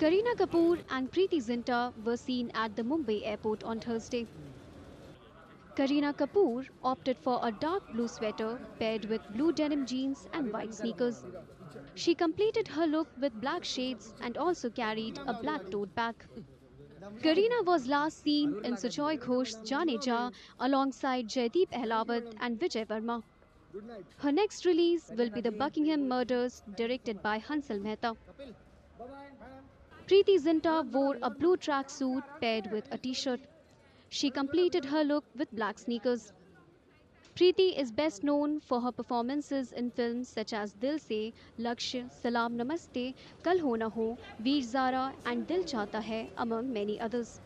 Kareena Kapoor and Preeti Zinta were seen at the Mumbai airport on Thursday. Kareena Kapoor opted for a dark blue sweater paired with blue denim jeans and white sneakers. She completed her look with black shades and also carried a black tote bag. Kareena was last seen in Sujoy Ghosh's Jaane Jaan alongside Jaideep Ahlawat and Vijay Verma. Her next release will be The Buckingham Murders, directed by Hansal Mehta. Preeti Zinta wore a blue tracksuit paired with a t-shirt. She completed her look with black sneakers. Preeti is best known for her performances in films such as Dil Se, Lakshya, Salaam Namaste, Kal Ho Naa Ho, Veer Zara and Dil Chahta Hai, among many others.